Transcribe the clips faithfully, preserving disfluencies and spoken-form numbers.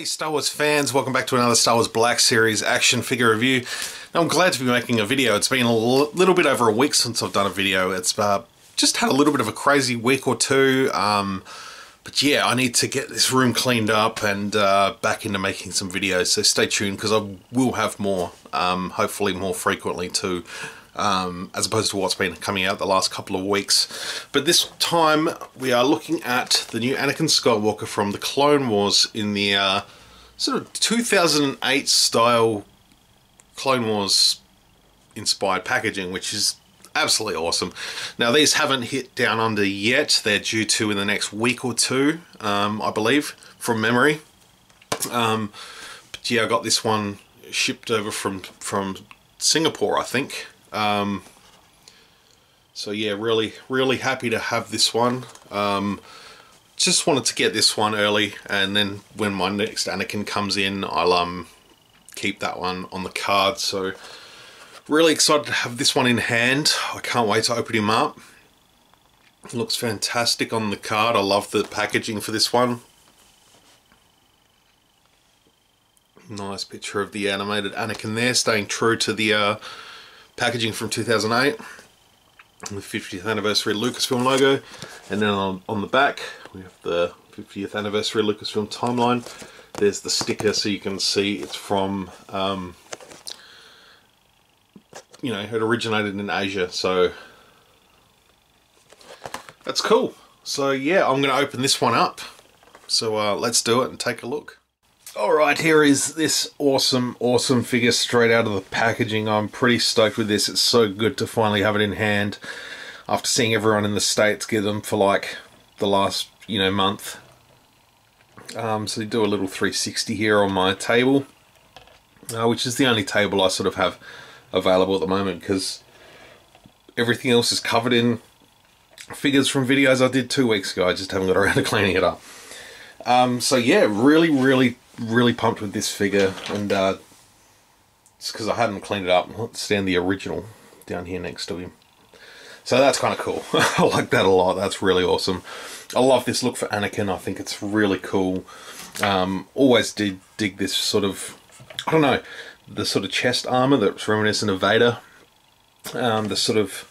Hey Star Wars fans, welcome back to another Star Wars Black Series action figure review. Now I'm glad to be making a video. It's been a little bit over a week since I've done a video. It's uh, just had a little bit of a crazy week or two. Um, but yeah, I need to get this room cleaned up and uh, back into making some videos. So stay tuned because I will have more, um, hopefully more frequently too. Um, as opposed to what's been coming out the last couple of weeks. But this time we are looking at the new Anakin Skywalker from the Clone Wars in the uh, sort of two thousand eight style Clone Wars inspired packaging, which is absolutely awesome. Now these haven't hit Down Under yet. They're due to in the next week or two, um, I believe, from memory. Um, but yeah, I got this one shipped over from, from Singapore, I think. Um, so yeah, really, really happy to have this one. Um, just wanted to get this one early, and then when my next Anakin comes in, I'll um, keep that one on the card. So really excited to have this one in hand. I can't wait to open him up. It looks fantastic on the card. I love the packaging for this one. Nice picture of the animated Anakin there, staying true to the uh, packaging from two thousand eight, and the fiftieth anniversary Lucasfilm logo, and then on, on the back we have the fiftieth anniversary Lucasfilm timeline. There's the sticker, so you can see it's from, um, you know, it originated in Asia, so that's cool. So yeah, I'm going to open this one up, so uh, let's do it and take a look. Alright, here is this awesome, awesome figure straight out of the packaging. I'm pretty stoked with this. It's so good to finally have it in hand after seeing everyone in the States get them for like the last, you know, month. Um, so you do a little three sixty here on my table, uh, which is the only table I sort of have available at the moment because everything else is covered in figures from videos I did two weeks ago. I just haven't got around to cleaning it up. Um, so yeah, really, really, really pumped with this figure, and uh, it's because I hadn't cleaned it up. Let's stand the original down here next to him. So that's kind of cool. I like that a lot. That's really awesome. I love this look for Anakin. I think it's really cool. Um, always did dig this sort of, I don't know, the sort of chest armor that's reminiscent of Vader. Um, the sort of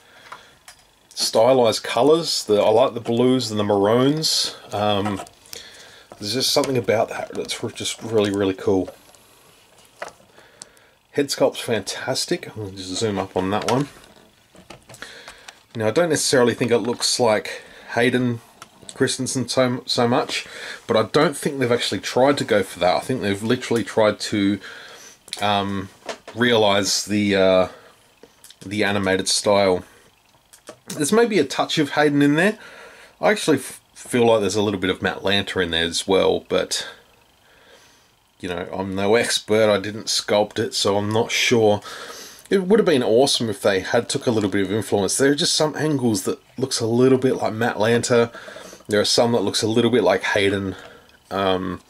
stylized colors. The, I like the blues and the maroons. Um, There's just something about that that's just really, really cool. Head sculpt's fantastic. I'm going to just zoom up on that one. Now, I don't necessarily think it looks like Hayden Christensen so, so much, but I don't think they've actually tried to go for that. I think they've literally tried to um, realise the, uh, the animated style. There's maybe a touch of Hayden in there. I actually feel like there's a little bit of Matt Lanter in there as well, but you know, I'm no expert. I didn't sculpt it, so I'm not sure. It would have been awesome if they had took a little bit of influence. There are just some angles that looks a little bit like Matt Lanter. There are some that looks a little bit like Hayden. Um,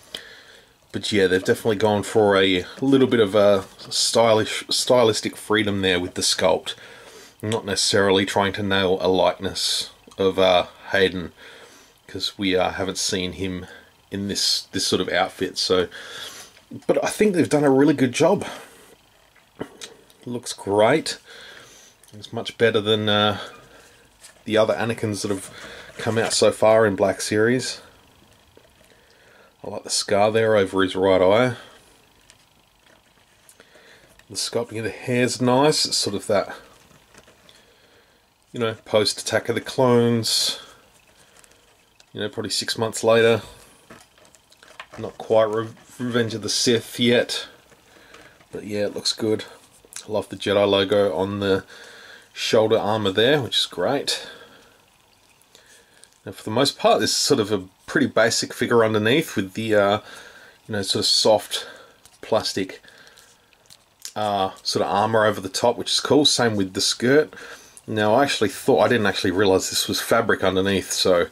but yeah, they've definitely gone for a little bit of a stylish, stylistic freedom there with the sculpt. Not necessarily trying to nail a likeness of uh, Hayden, because we uh, haven't seen him in this this sort of outfit. So, but I think they've done a really good job. Looks great. It's much better than uh, the other Anakins that have come out so far in Black Series. I like the scar there over his right eye. The sculpting of the hair's nice. It's sort of that, you know, post Attack of the Clones. You know, probably six months later. Not quite Re Revenge of the Sith yet. But yeah, it looks good. I love the Jedi logo on the shoulder armor there, which is great. And for the most part, this is sort of a pretty basic figure underneath with the, uh, you know, sort of soft plastic uh, sort of armor over the top, which is cool. Same with the skirt. Now, I actually thought, I didn't actually realize this was fabric underneath, so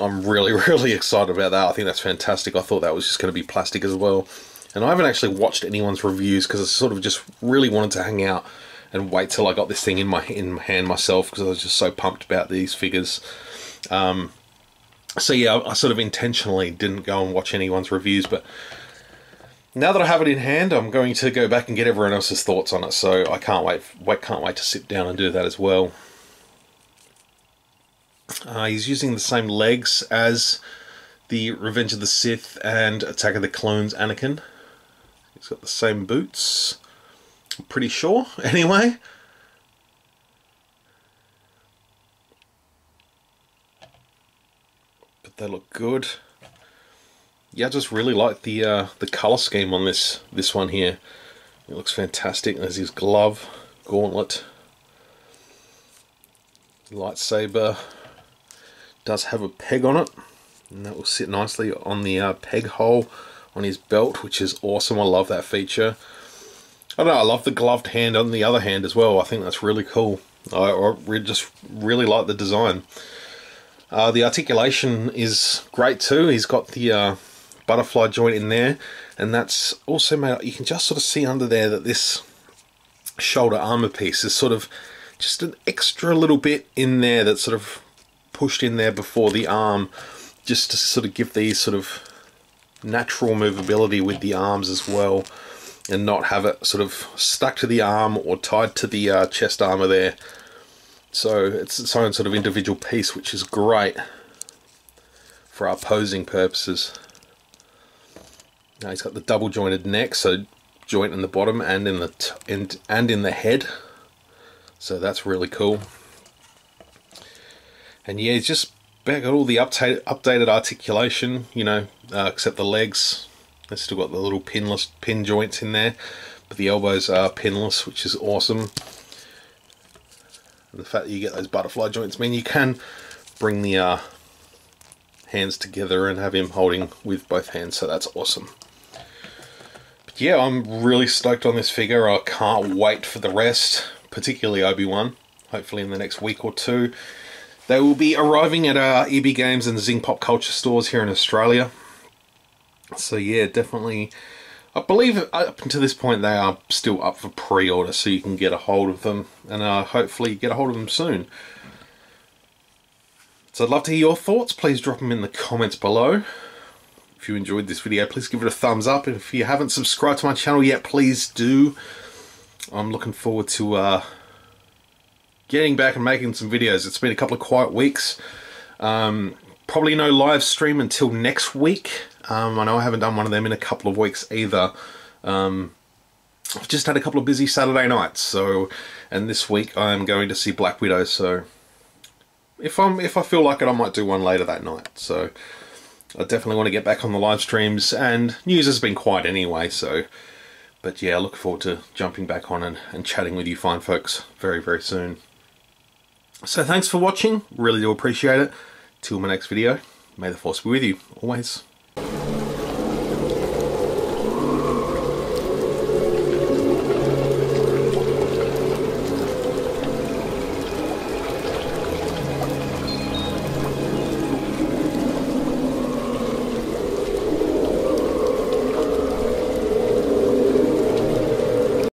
I'm really, really excited about that. I think that's fantastic. I thought that was just going to be plastic as well. And I haven't actually watched anyone's reviews because I sort of just really wanted to hang out and wait till I got this thing in my, in my hand myself because I was just so pumped about these figures. Um, so yeah, I, I sort of intentionally didn't go and watch anyone's reviews, but now that I have it in hand, I'm going to go back and get everyone else's thoughts on it. So I can't wait. Wait, can't wait to sit down and do that as well. Uh, he's using the same legs as the Revenge of the Sith and Attack of the Clones Anakin. He's got the same boots. I'm pretty sure, anyway. But they look good. Yeah, I just really like the uh, the colour scheme on this this one here. It looks fantastic. There's his glove, gauntlet, lightsaber. Does have a peg on it, and that will sit nicely on the uh, peg hole on his belt, which is awesome. I love that feature. I don't know, I love the gloved hand on the other hand as well. I think that's really cool. I, I just really like the design. Uh, the articulation is great too. He's got the uh, butterfly joint in there, and that's also made, you can just sort of see under there that this shoulder armor piece is sort of just an extra little bit in there that's sort of pushed in there before the arm, just to sort of give these sort of natural movability with the arms as well, and not have it sort of stuck to the arm or tied to the uh, chest armor there. So it's its own sort of individual piece, which is great for our posing purposes. Now he's got the double jointed neck, so joint in the bottom and in the t and, and in the head, so that's really cool. And yeah, he's just got all the update, updated articulation, you know, uh, except the legs. They've still got the little pinless pin joints in there, but the elbows are pinless, which is awesome. And the fact that you get those butterfly joints mean you can bring the uh, hands together and have him holding with both hands, so that's awesome. But yeah, I'm really stoked on this figure. I can't wait for the rest, particularly Obi-Wan. Hopefully in the next week or two, they will be arriving at our E B Games and Zing Pop Culture stores here in Australia. So yeah, definitely, I believe up until this point they are still up for pre-order, so you can get a hold of them, and uh, hopefully get a hold of them soon. So I'd love to hear your thoughts. Please drop them in the comments below. If you enjoyed this video, please give it a thumbs up, and if you haven't subscribed to my channel yet, please do. I'm looking forward to uh, getting back and making some videos. It's been a couple of quiet weeks. Um, probably no live stream until next week. Um, I know I haven't done one of them in a couple of weeks either. Um, I've just had a couple of busy Saturday nights, so, and this week I'm going to see Black Widow, so if I'm if I feel like it, I might do one later that night. So I definitely want to get back on the live streams, and news has been quiet anyway, so, but yeah, I look forward to jumping back on and, and chatting with you fine folks very, very soon. So thanks for watching, really do appreciate it. Till my next video, may the force be with you, always.